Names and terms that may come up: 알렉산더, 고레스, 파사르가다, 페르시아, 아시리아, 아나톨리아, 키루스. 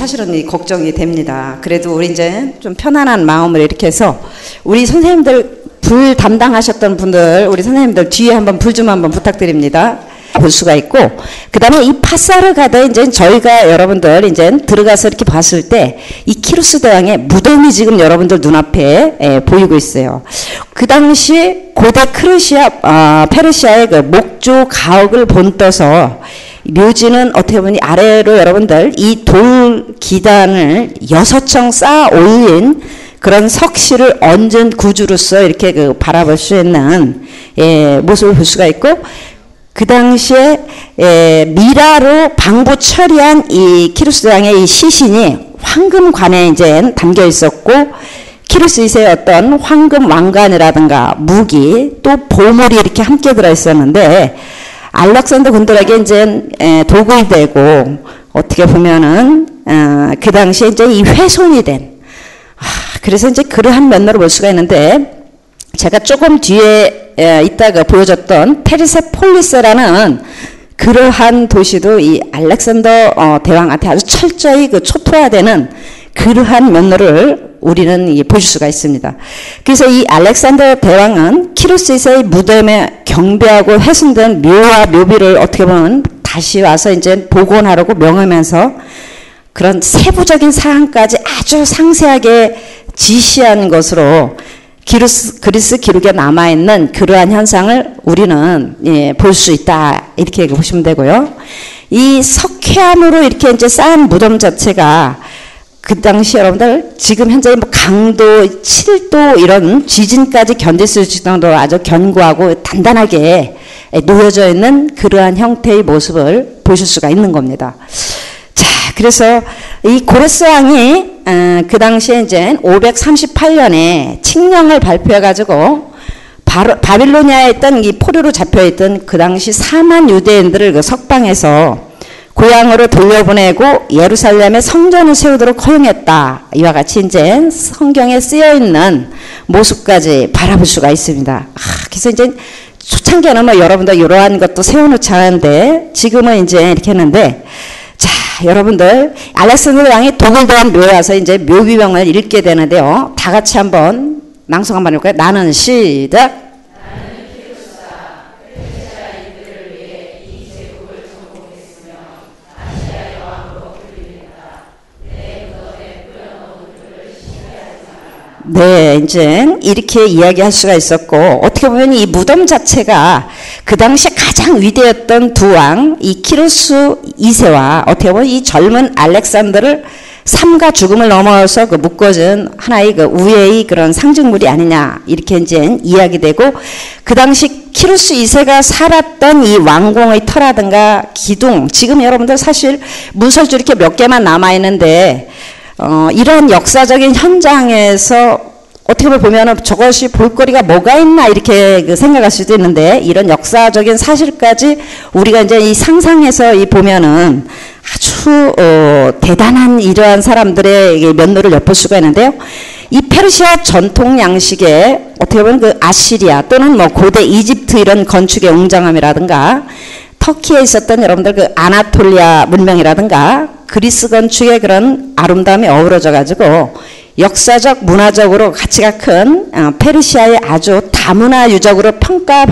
사실은 이 걱정이 됩니다. 그래도 우리 이제 좀 편안한 마음을 이렇게 해서 우리 선생님들 불 담당하셨던 분들, 우리 선생님들 뒤에 한번 불 좀 한번 부탁드립니다. 볼 수가 있고, 그 다음에 이 파사르가다 이제 저희가 여러분들 이제 들어가서 이렇게 봤을 때 이 키루스 대왕의 무덤이 지금 여러분들 눈앞에 보이고 있어요. 그 당시 고대 페르시아의 그 목조 가옥을 본떠서 묘지는 어떻게 보니 아래로 여러분들 이 돌 기단을 6층 쌓아 올린 그런 석실을 얹은 구주로서 이렇게 그 바라볼 수 있는 모습을 볼 수가 있고, 그 당시에 미라로 방부 처리한 이 키루스 대왕의 이 시신이 황금관에 이제 담겨 있었고, 키루스 2세의 어떤 황금 왕관이라든가 무기 또 보물이 이렇게 함께 들어 있었는데, 알렉산더 군들에게 이제 도굴이 되고 어떻게 보면은 그 당시에 이제 이 훼손이 된 그래서 이제 그러한 면모를 볼 수가 있는데, 제가 조금 뒤에 이따가 보여줬던 페르세폴리스라는 그러한 도시도 이 알렉산더 대왕한테 아주 철저히 그 초토화되는 그러한 면모를 우리는 보실 수가 있습니다. 그래서 이 알렉산더 대왕은 키루스 2세의 무덤에 경배하고 훼손된 묘와 묘비를 어떻게 보면 다시 와서 이제 복원하라고 명하면서 그런 세부적인 사항까지 아주 상세하게 지시한 것으로 그리스 기록에 남아있는 그러한 현상을 우리는 볼 수 있다, 이렇게 보시면 되고요. 이 석회암으로 이렇게 이제 쌓은 무덤 자체가 그 당시 여러분들 지금 현재 뭐 강도 7도 이런 지진까지 견딜 수 있을 정도로 아주 견고하고 단단하게 놓여져 있는 그러한 형태의 모습을 보실 수가 있는 겁니다. 자, 그래서 이 고레스 왕이 그 당시에 이제 538년에 칙령을 발표해가지고 바빌로니아에 있던 이 포로로 잡혀있던 그 당시 4만 유대인들을 그 석방해서 고향으로 돌려보내고 예루살렘에 성전을 세우도록 허용했다. 이와 같이 이제 성경에 쓰여있는 모습까지 바라볼 수가 있습니다. 그래서 이제 초창기에는 뭐 여러분들 이러한 것도 세워놓지 않았는데 지금은 이제 이렇게 했는데, 여러분들 알렉산더 왕이 도굴대왕 묘에 와서 이제 묘비명을 읽게 되는데요. 다 같이 한번 낭송 한번 해볼까요? 나는 시작. 나는 키루스 페르시아 인들을 위해 이 제국을 정복했으며 아시아의 왕으로 불립니다. 내 무덤에 뿌려놓은 돌을 신뢰하지 마라. 네, 이제 이렇게 이야기할 수가 있었고, 어떻게 보면 이 무덤 자체가 그 당시 가장 위대했던 두 왕, 이 키루스 2세와 어떻게 보면 이 젊은 알렉산더를 삶과 죽음을 넘어서 그 묶어준 하나의 그 우애의 그런 상징물이 아니냐, 이렇게 이제 이야기되고, 그 당시 키루스 2세가 살았던 이 왕궁의 터라든가 기둥, 지금 여러분들 사실 문설주 이렇게 몇 개만 남아있는데, 이런 역사적인 현장에서 어떻게 보면 저것이 볼거리가 뭐가 있나 이렇게 생각할 수도 있는데, 이런 역사적인 사실까지 우리가 이제 이 상상해서 이 보면은 아주 대단한 이러한 사람들의 면모를 엿볼 수가 있는데요. 이 페르시아 전통 양식에 어떻게 보면 그 아시리아 또는 뭐 고대 이집트 이런 건축의 웅장함이라든가, 터키에 있었던 여러분들 그 아나톨리아 문명이라든가 그리스 건축의 그런 아름다움이 어우러져 가지고 역사적 문화적으로 가치가 큰 페르시아의 아주 다문화 유적으로 평가